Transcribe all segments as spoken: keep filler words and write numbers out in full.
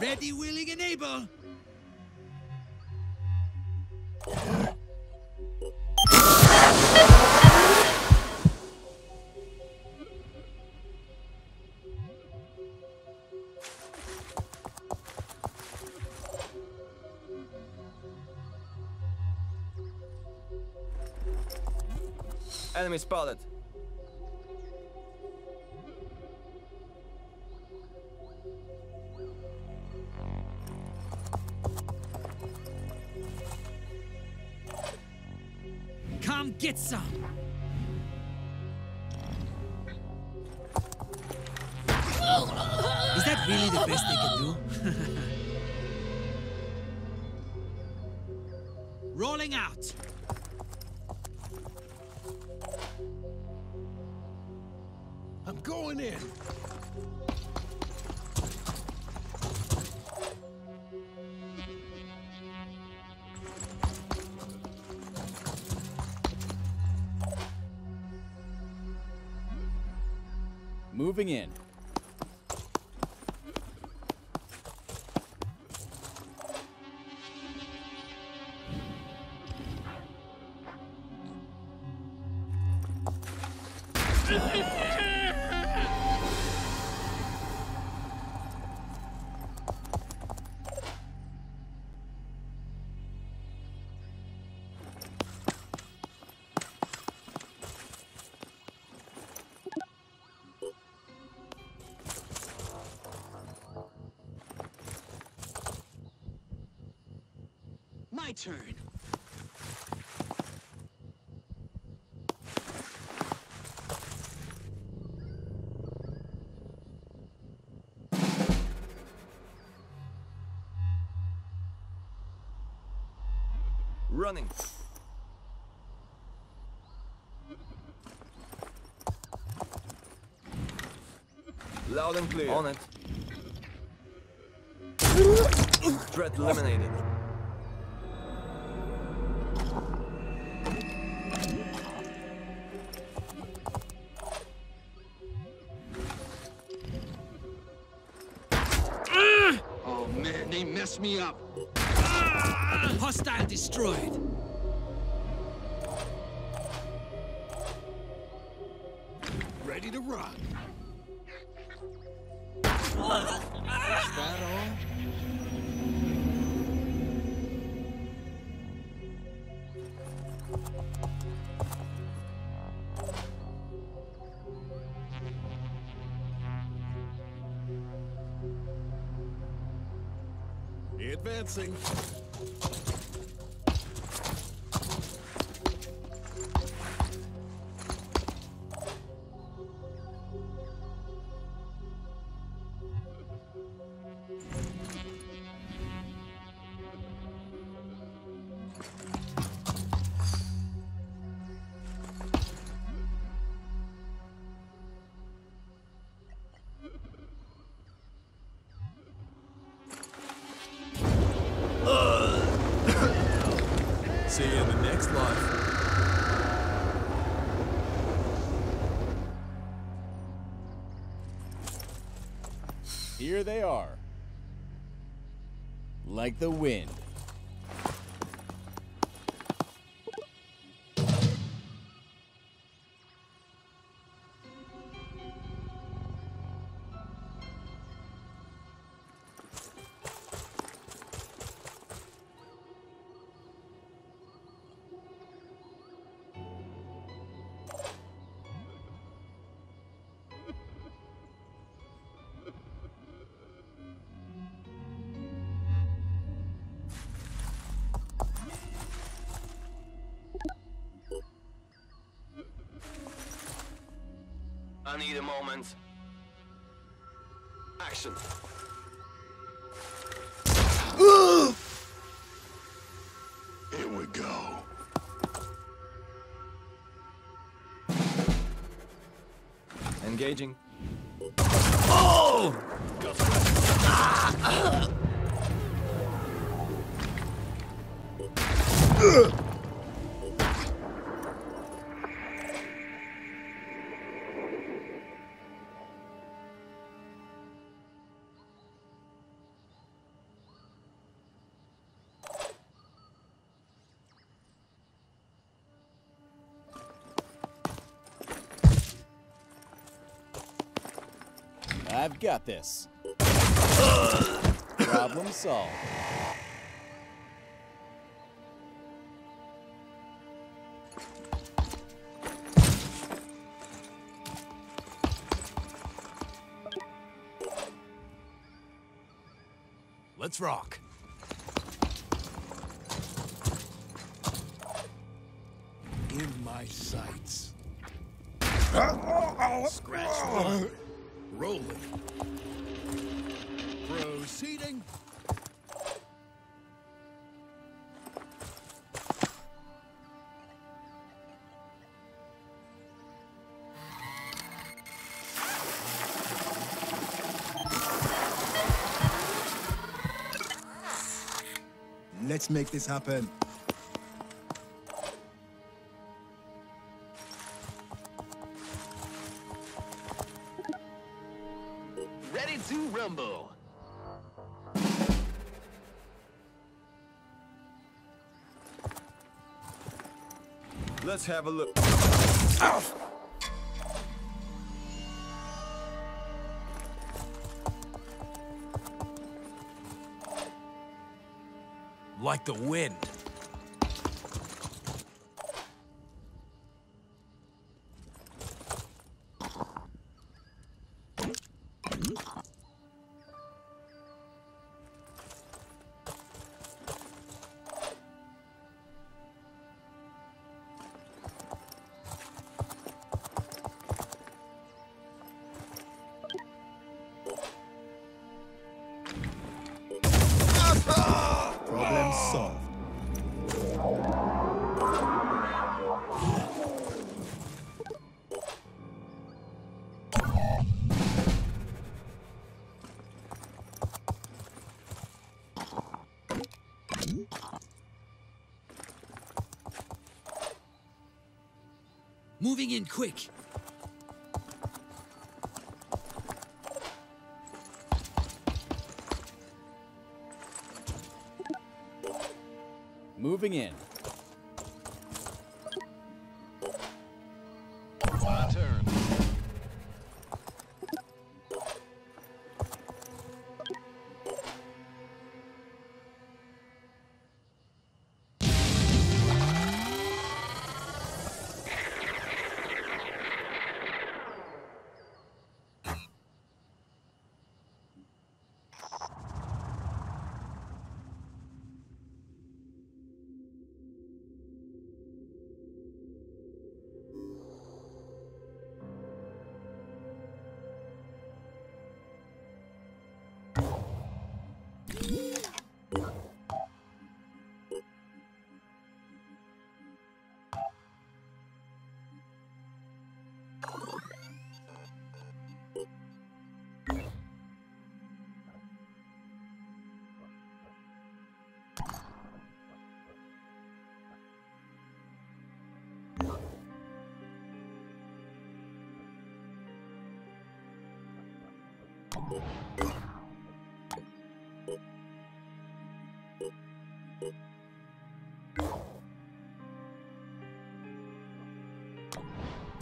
Ready, willing, and able. Enemy spotted. Get some. Is that really the best they can do? Rolling out. I'm going in. Moving in. My turn. Running. Loud and clear. On it. Threat eliminated. Me up. Ah! Hostile destroyed. Ready to rock. Ah! Is that all? Advancing. See you in the next life. Here they are. Like the wind. I need a moment. Action. Here we go. Engaging. Oh! Ah! Ugh! I've got this. Problem solved. Let's rock. In my sights. Scratch one. Rolling. Proceeding. Let's make this happen. Ready to rumble. Let's have a look. Ow! Like the wind. Moving in quick. Moving in. My turn.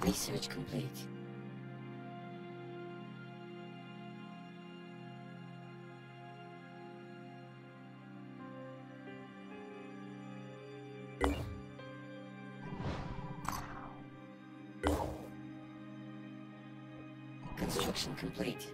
Research complete. Construction complete.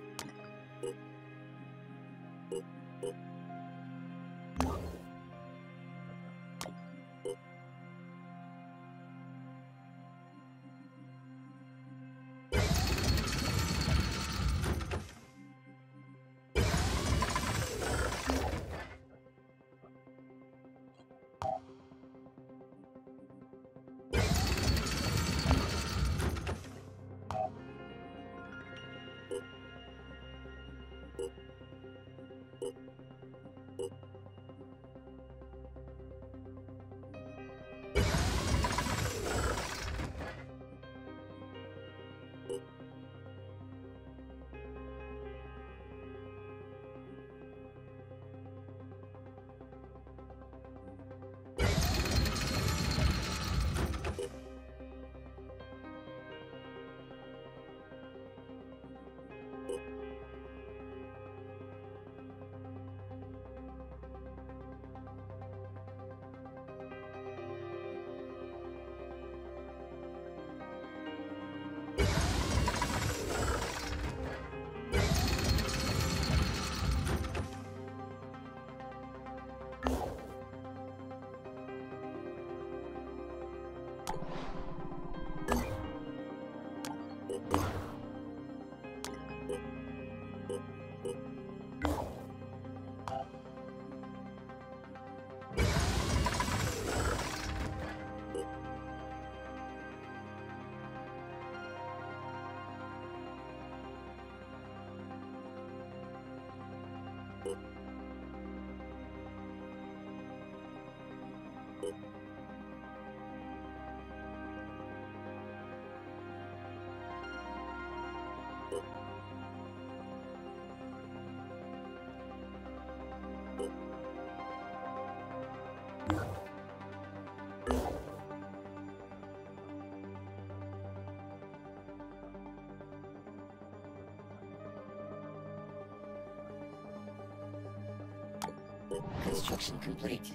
Construction complete.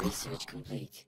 Research complete.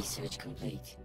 Research complete.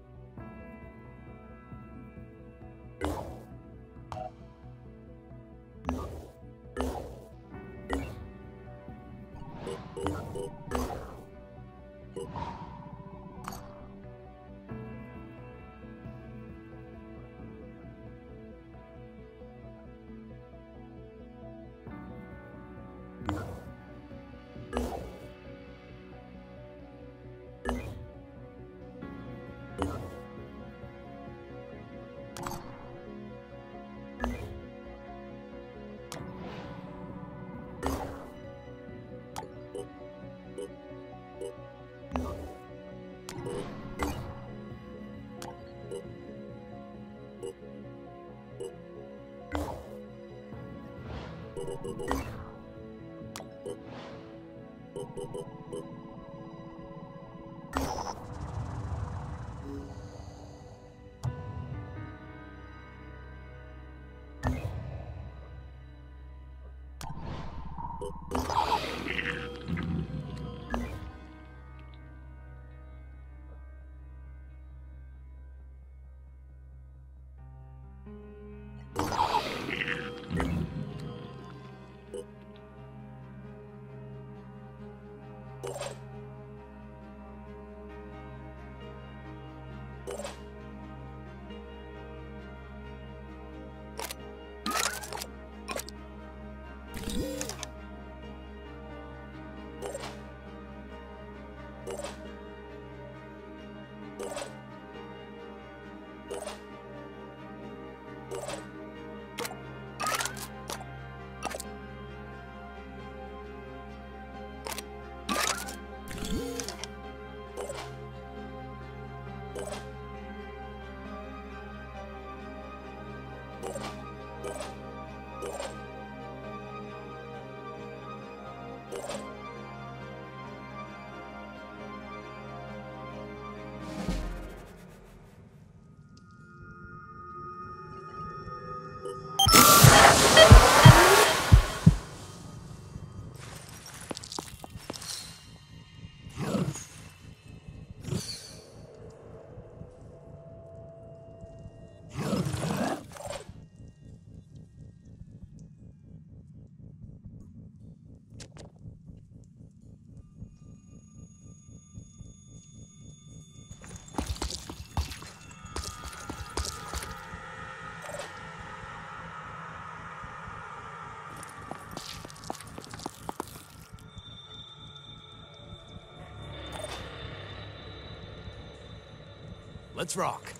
Let's rock.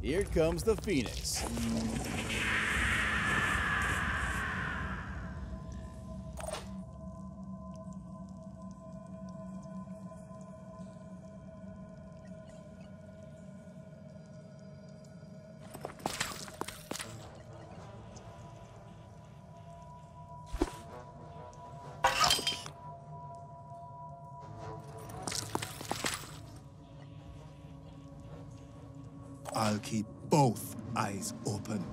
Here comes the Phoenix. I'll keep both eyes open.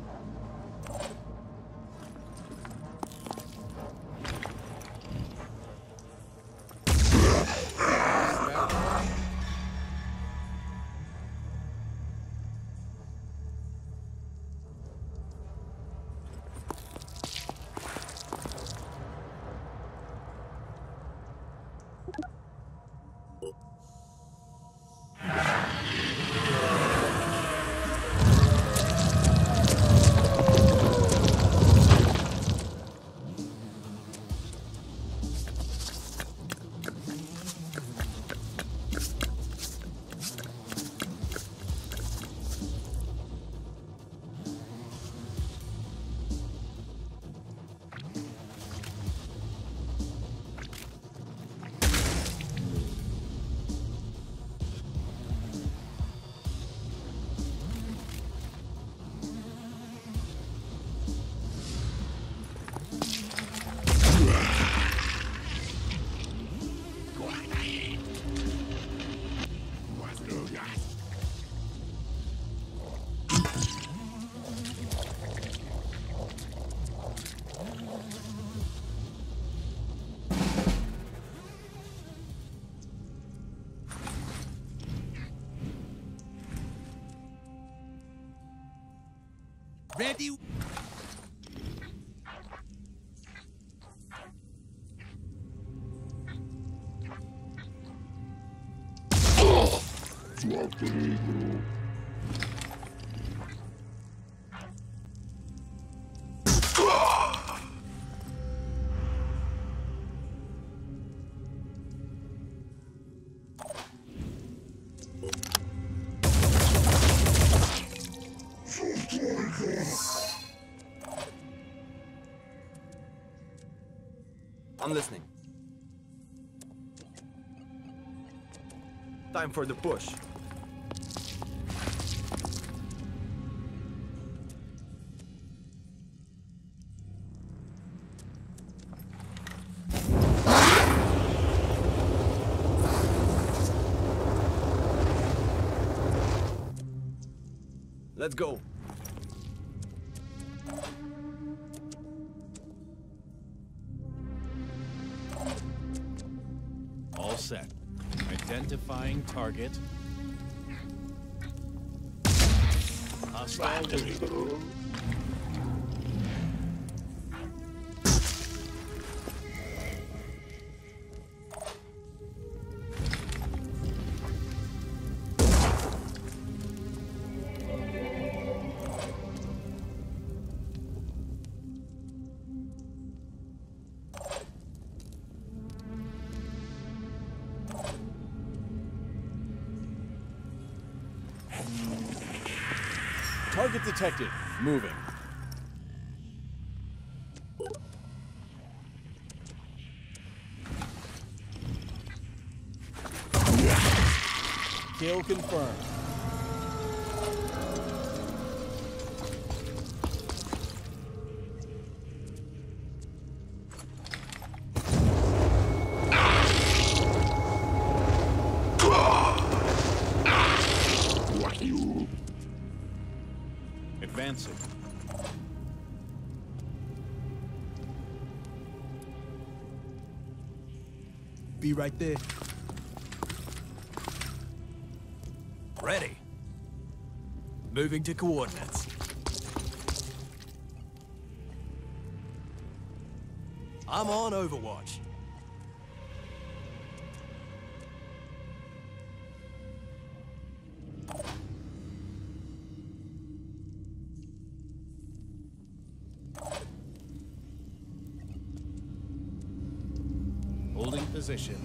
Ready? I'm listening. Time for the push. Let's go. All set. Identifying target. Hostile. Target detected. Moving. Kill confirmed. Advancing. Be right there. Ready. Moving to coordinates. I'm on overwatch. Holding position.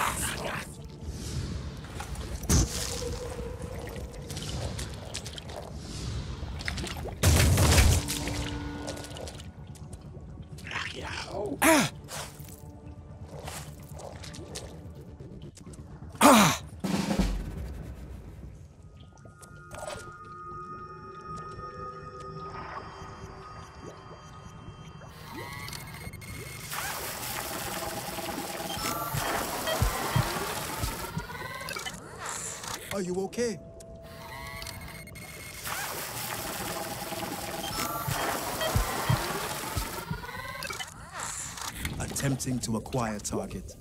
Ah! Ah! Are you okay? Attempting to acquire target.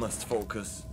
must focus.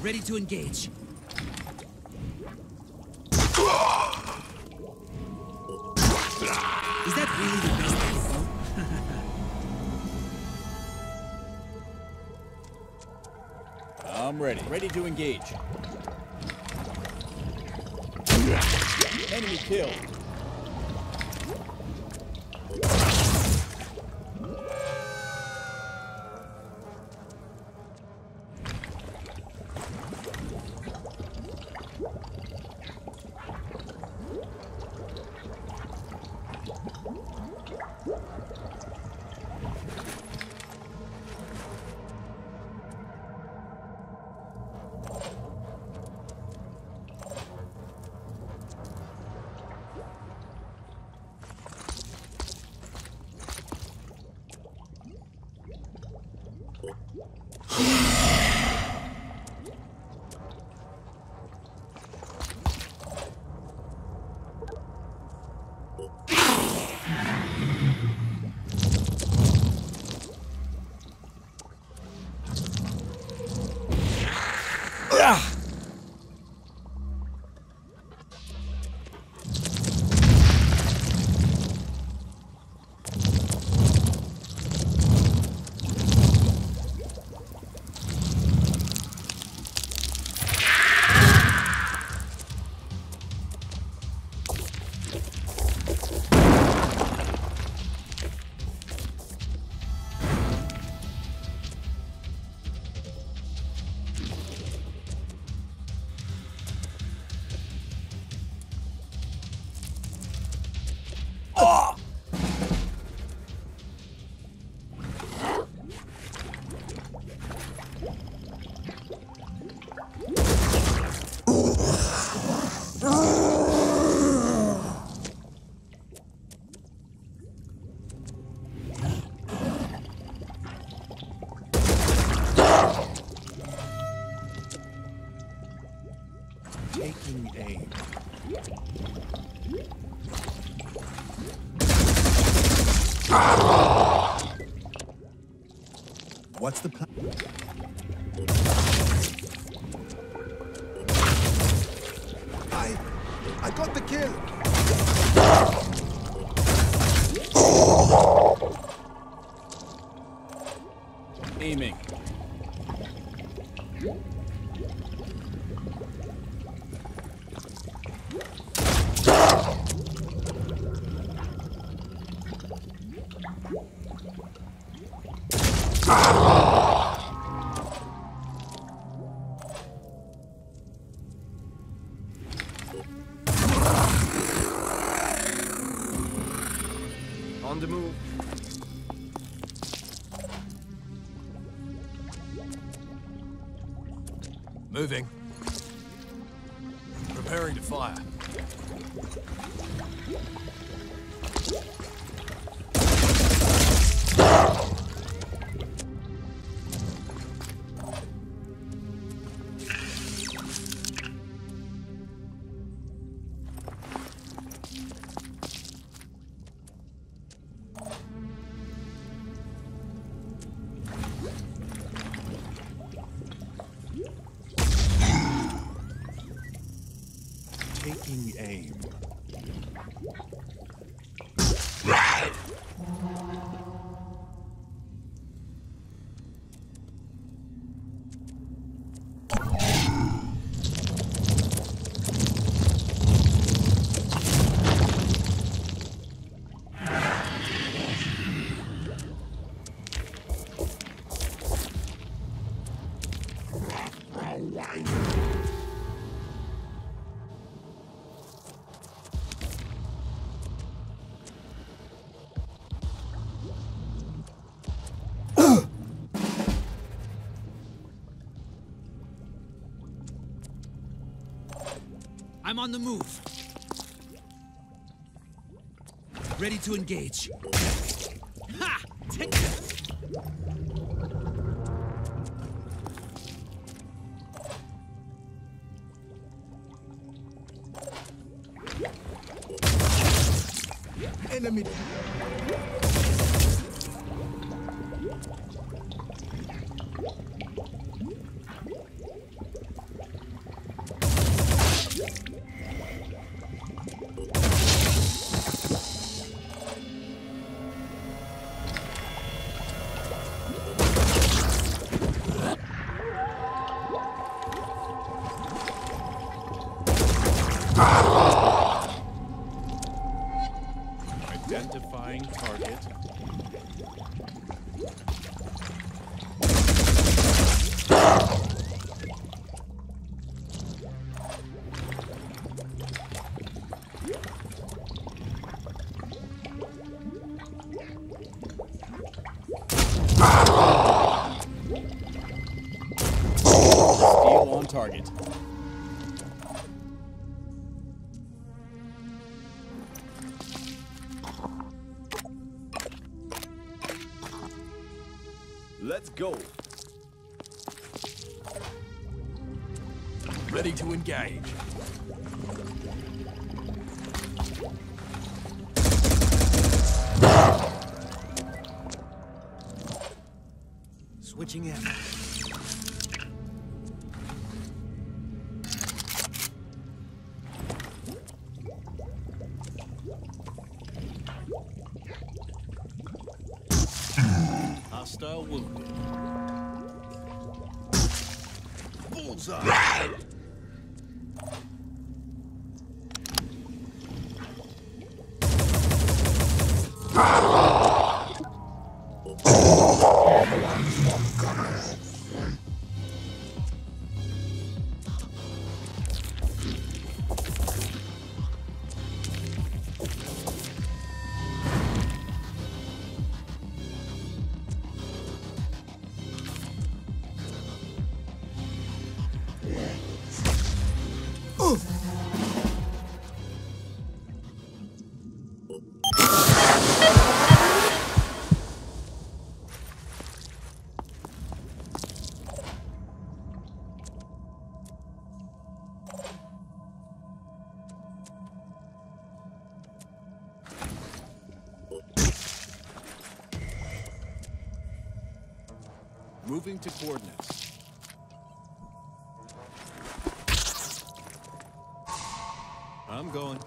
Ready to engage. Is that really the best thing to do? I'm ready. Ready to engage. Enemy killed. What's the plan? I... I got the kill! Aiming. On the move. Moving. Preparing to fire. Taking aim. I'm on the move. Ready to engage. Ha! Take this. Enemy. Identifying target. Steal on target. Let's go. Ready to engage. Switching in. Hostile wounded. Bullseye. Moving to coordinates. I'm going.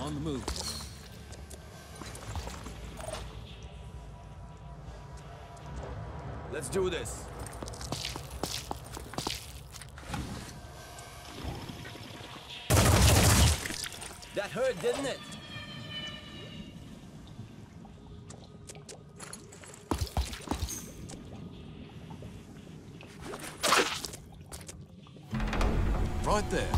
On the move. Let's do this. That hurt, didn't it? Right there.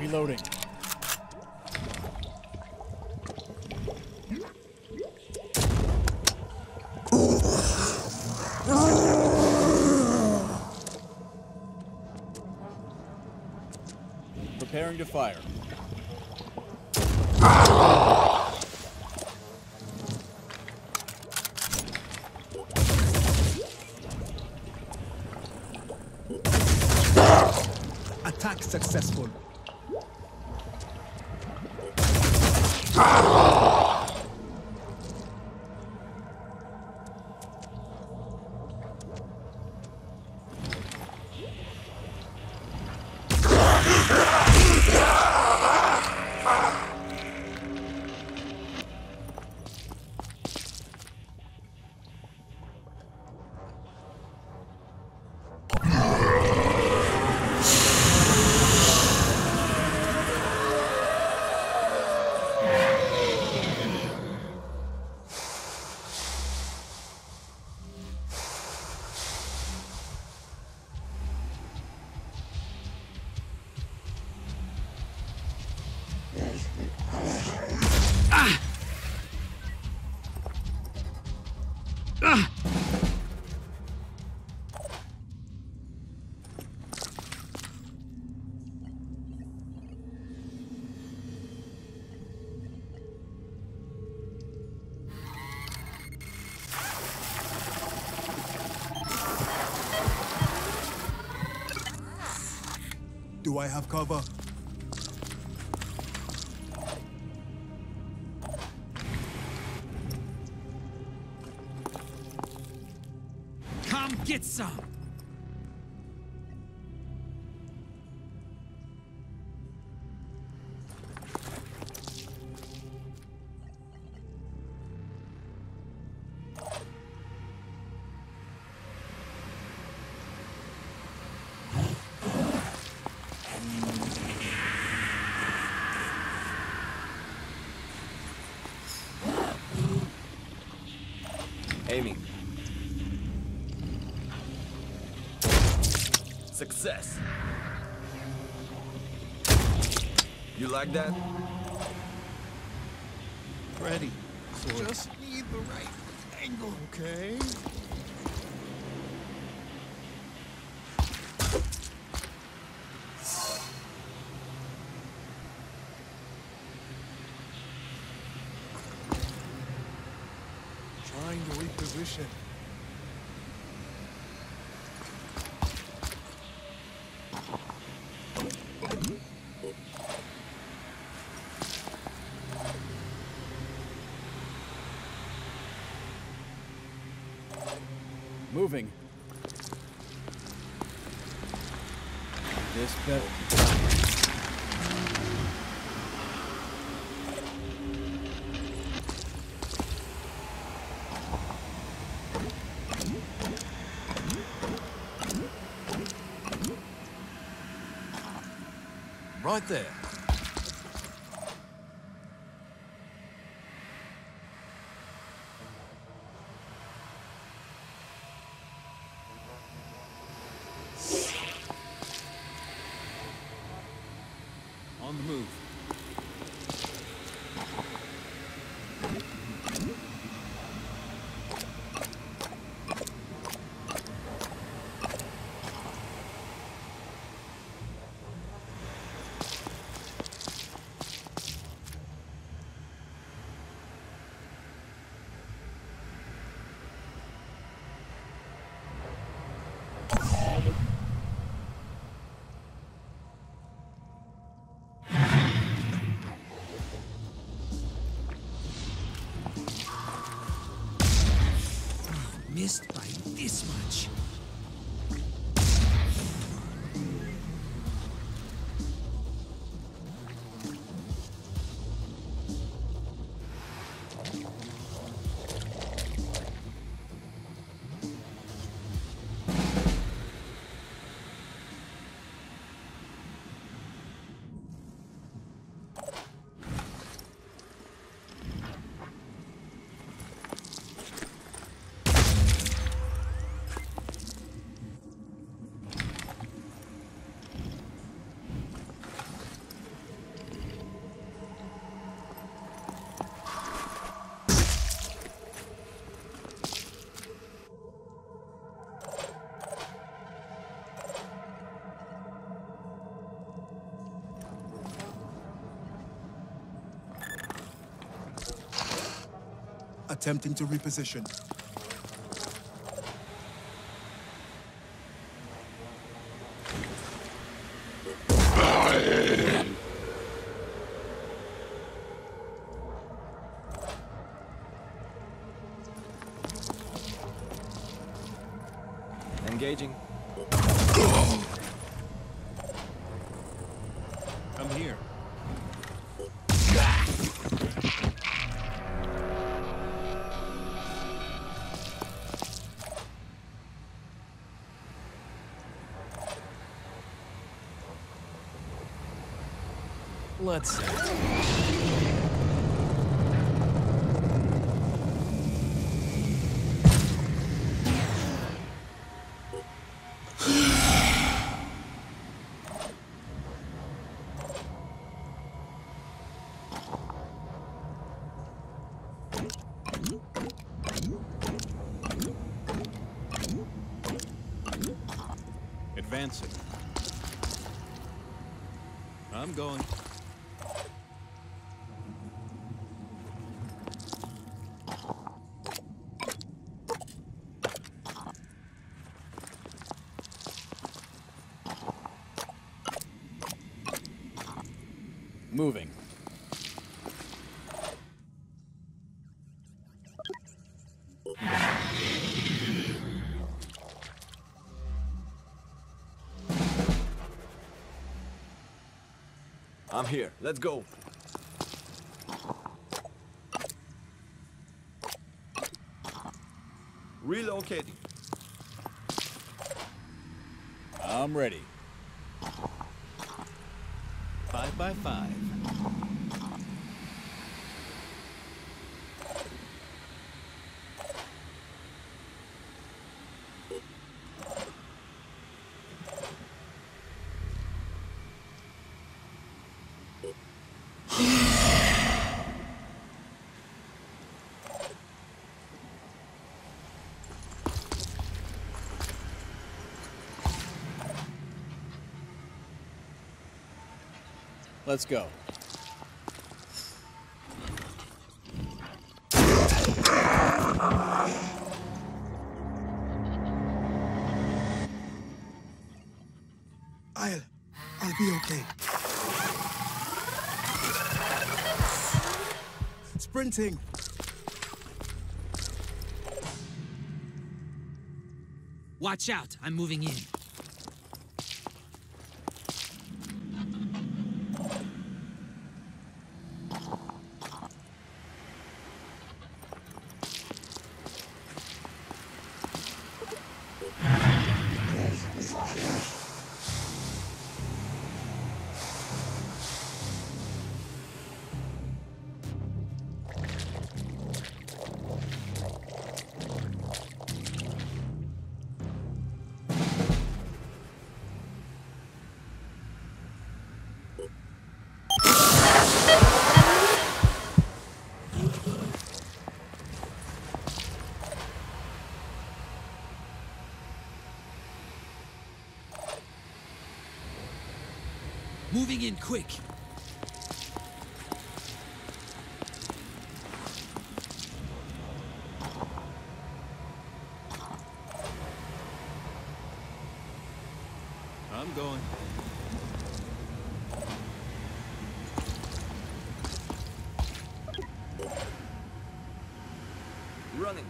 Reloading. Preparing to fire. Attack successful. Do I have cover? Come get some! Aiming. Success. You like that? Ready. Sword. Just need the right angle. Okay. Position. Moving. This better. Right there. On the move. Missed by this much. Attempting to reposition. Engaging. Come here. Let's... Advancing. I'm going. moving. I'm here. Let's go. Relocating. I'm ready. Five by five. Let's go. I'll... I'll be okay. Sprinting! Watch out, I'm moving in. Moving in quick. I'm going. Running.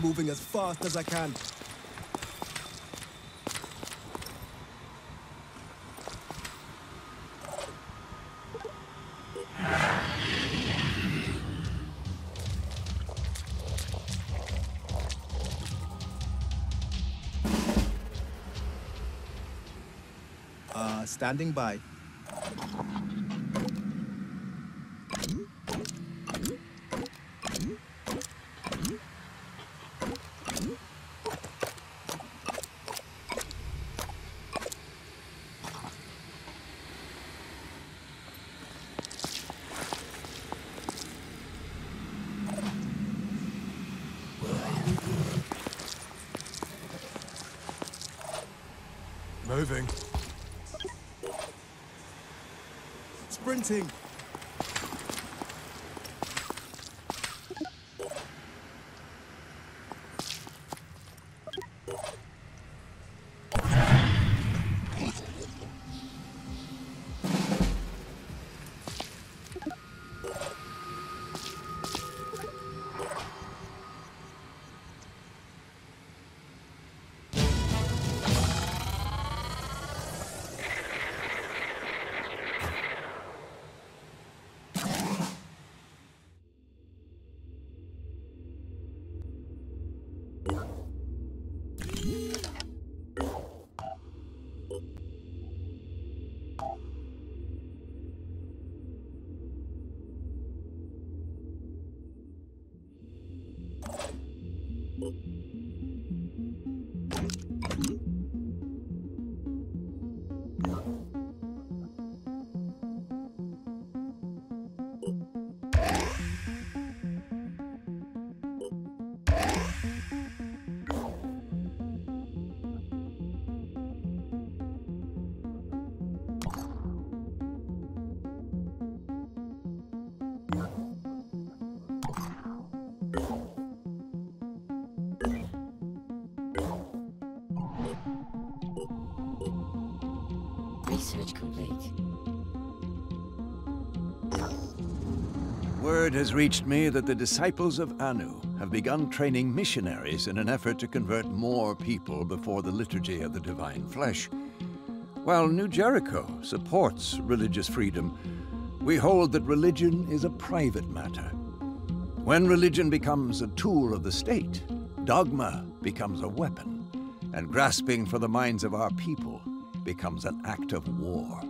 Moving as fast as I can. Uh, standing by. Moving. Sprinting. Word has reached me that the disciples of Anu have begun training missionaries in an effort to convert more people before the liturgy of the divine flesh. While New Jericho supports religious freedom, we hold that religion is a private matter. When religion becomes a tool of the state, dogma becomes a weapon, and grasping for the minds of our people becomes an act of war.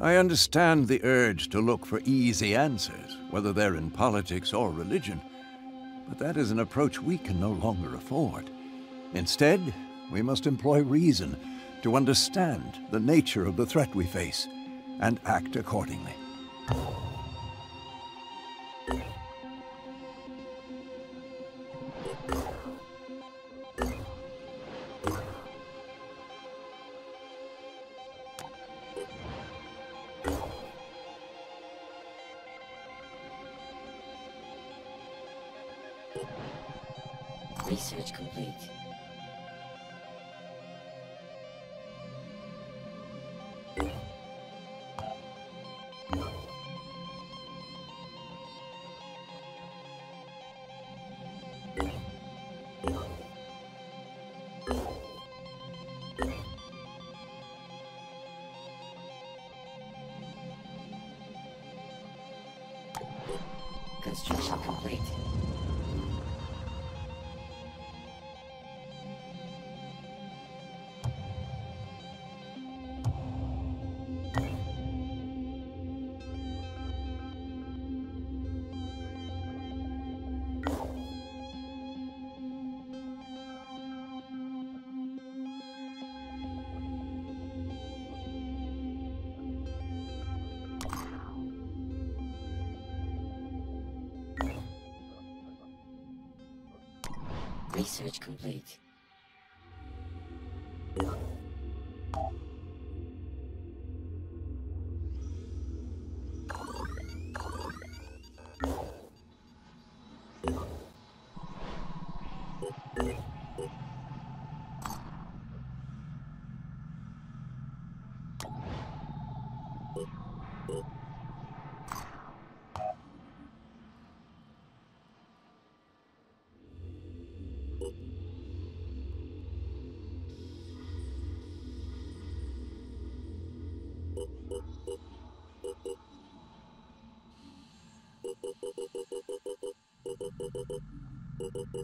I understand the urge to look for easy answers, whether they're in politics or religion, but that is an approach we can no longer afford. Instead, we must employ reason to understand the nature of the threat we face and act accordingly. Research complete. Construction complete. Research complete.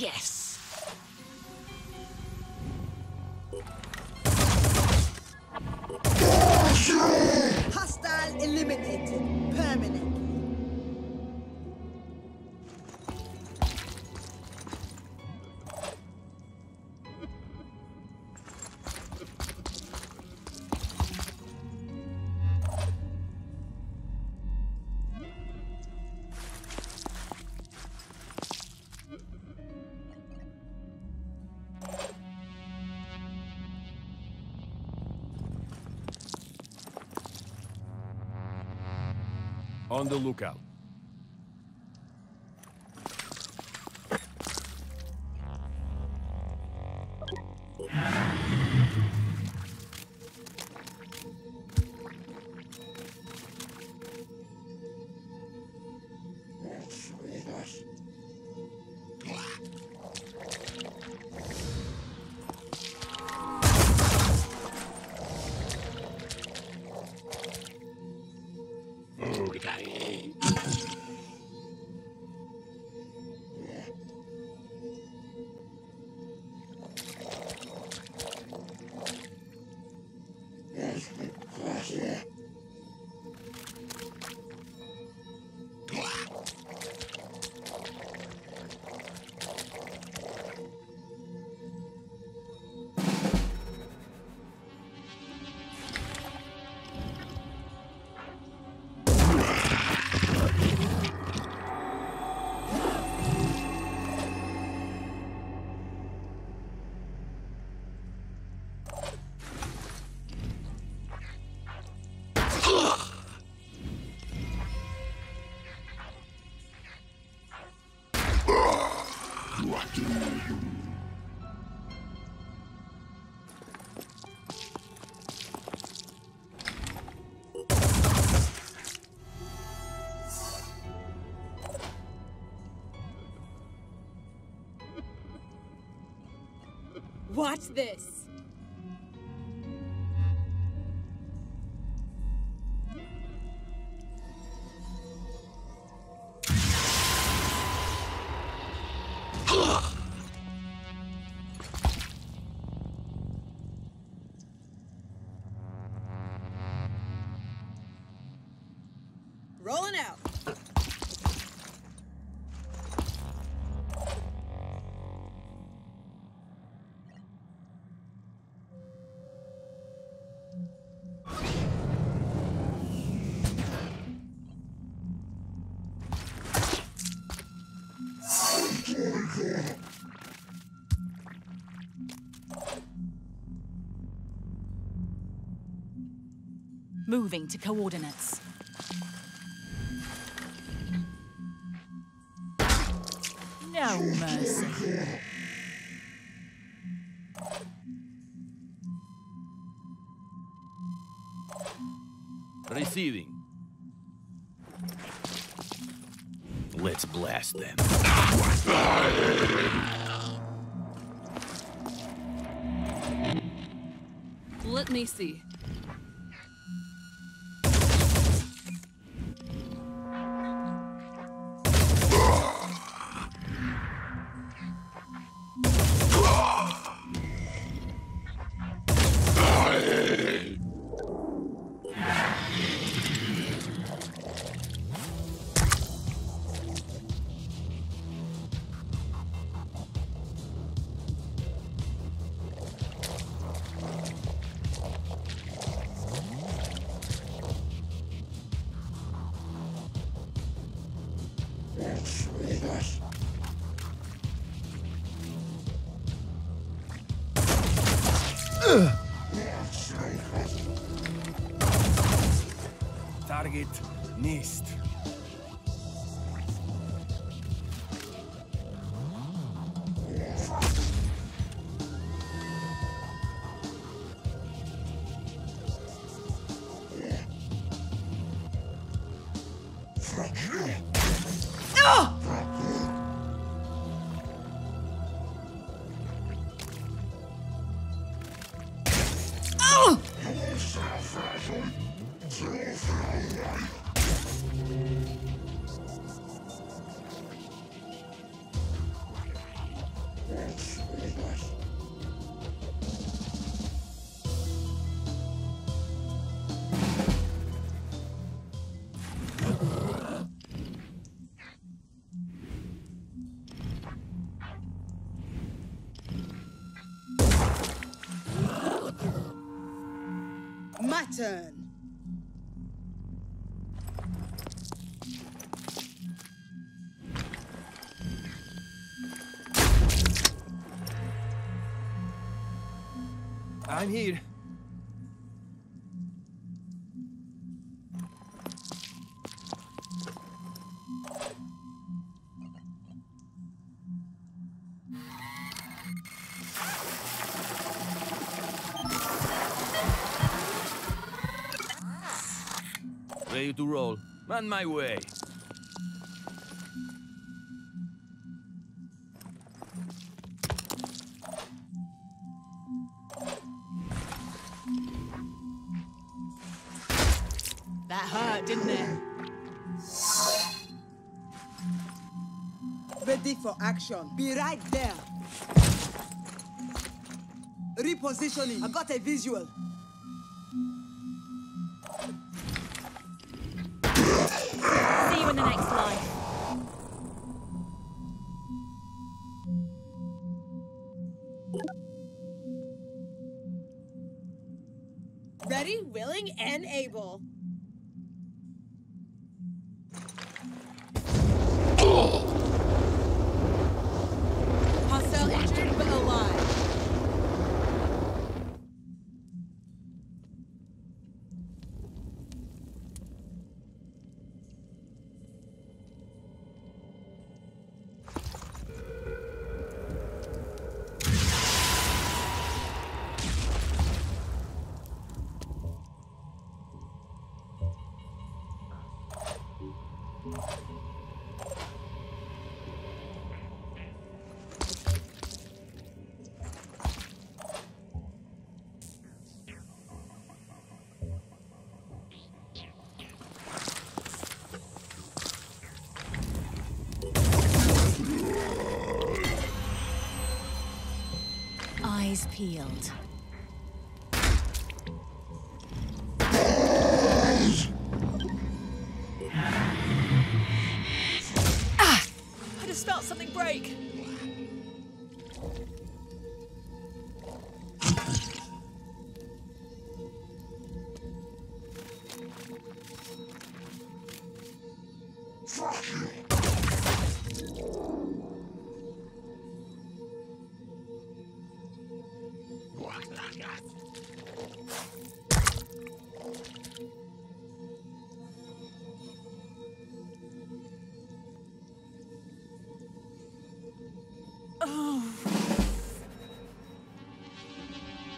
Yes. Hostile eliminated. Permanently. On the lookout. Watch this. Rolling out. Moving to coordinates. No mercy. Receiving. Let's blast them. Let me see. Target missed. my turn. I'm here. Ready to roll. On my way. That hurt, didn't it? Ready for action. Be right there. Repositioning. I got a visual. See you in the next life. Ready, willing, and able. Hostile injured, but alive. Eyes peeled. Felt something break.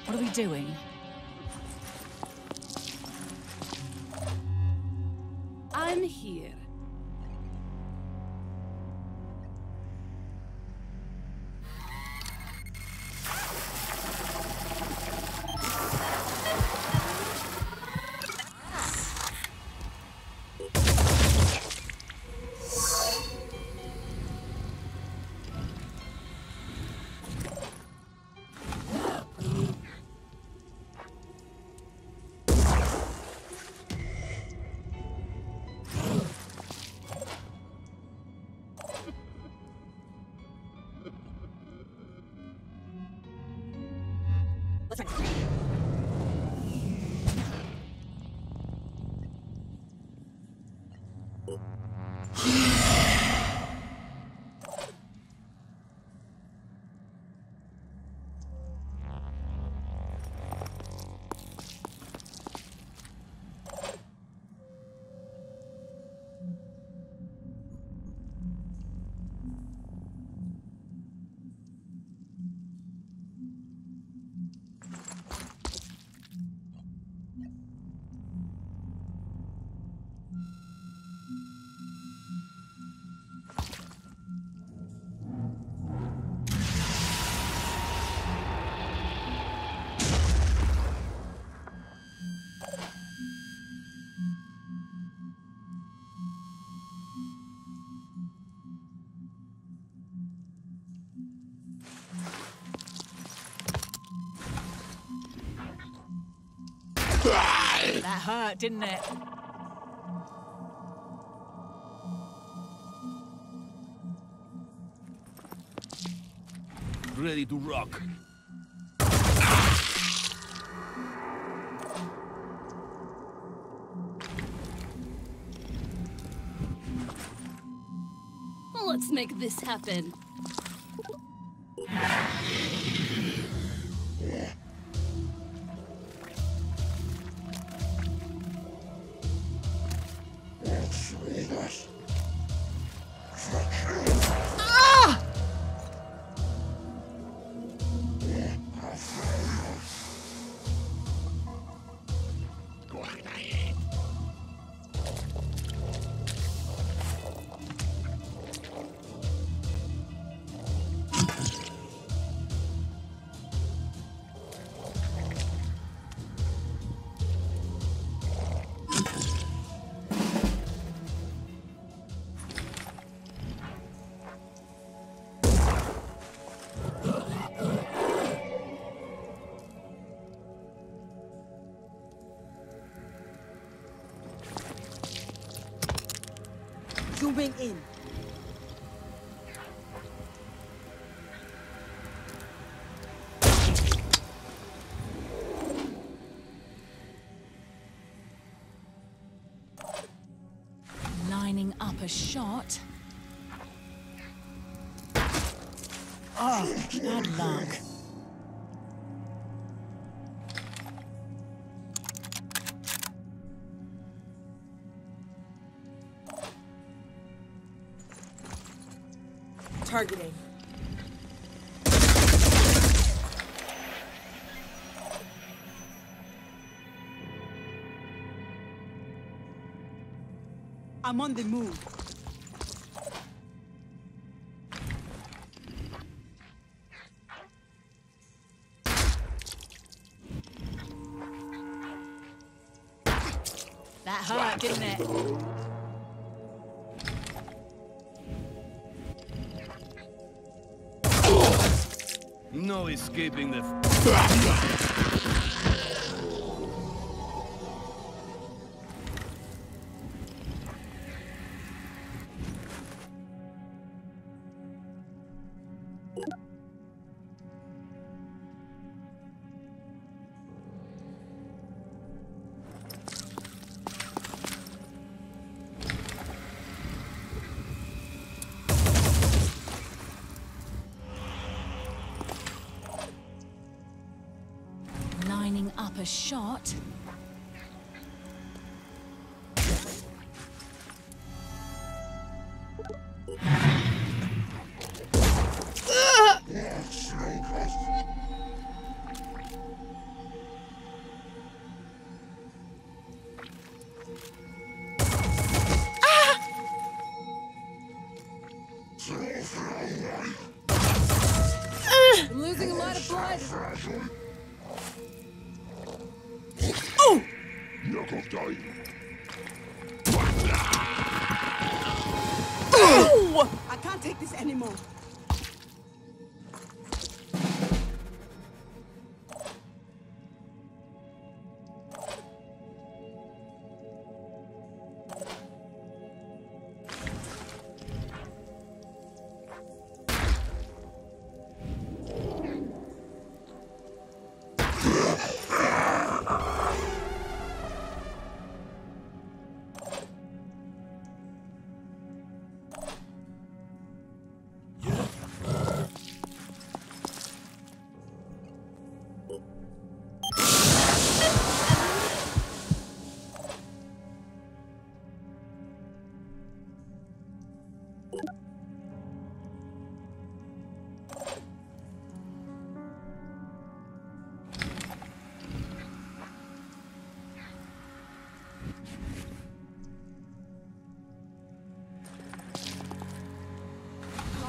What are we doing? I'm here. That hurt, didn't it? Ready to rock. Let's make this happen. Zooming in. Lining up a shot. Oh, bad luck. Targeting. I'm on the move. That hurt, didn't it? No escaping the... Up a shot. I'm losing a lot of blood. Oh! I can't take this anymore.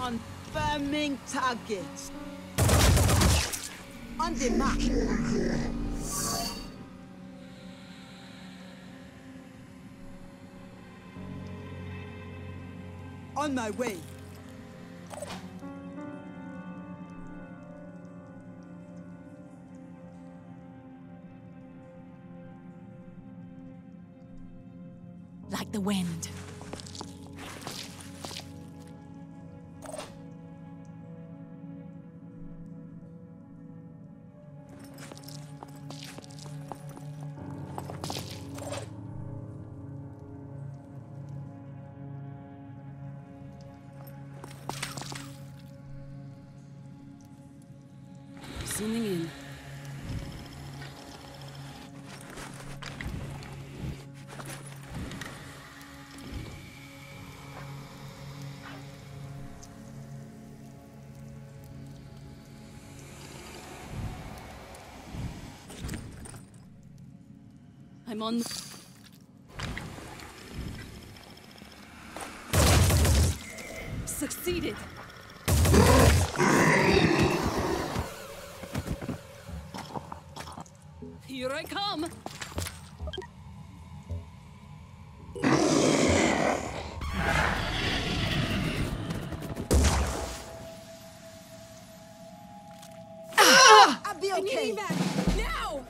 Confirming target. On the map. On my way. Like the wind. zooming in. I'm on the... Succeeded! Here I come! Ah! I'll be okay! I need you back! Now!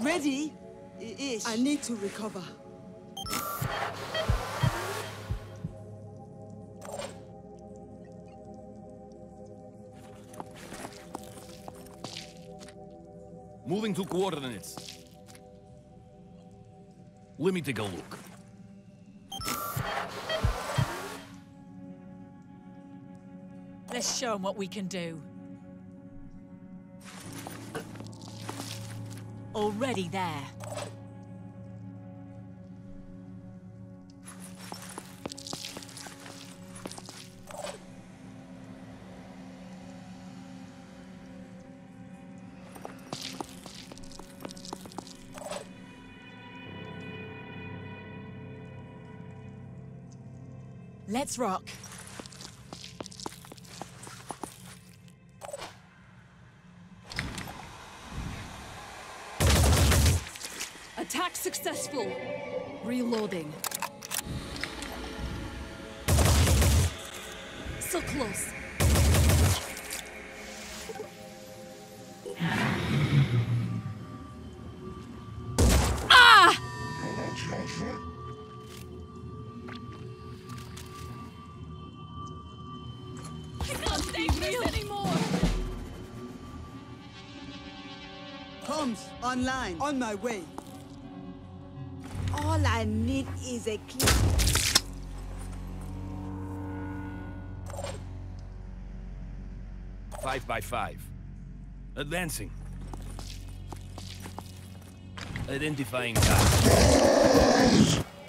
Ready? Ish. I need to recover. Moving to coordinates. Let me take a look. Let's show them what we can do. Already there. Let's rock. Attack successful. Reloading. So close. Ah! I can't take this anymore. Comms online. On my way. All I need is a key. Five by five. Advancing. Identifying target.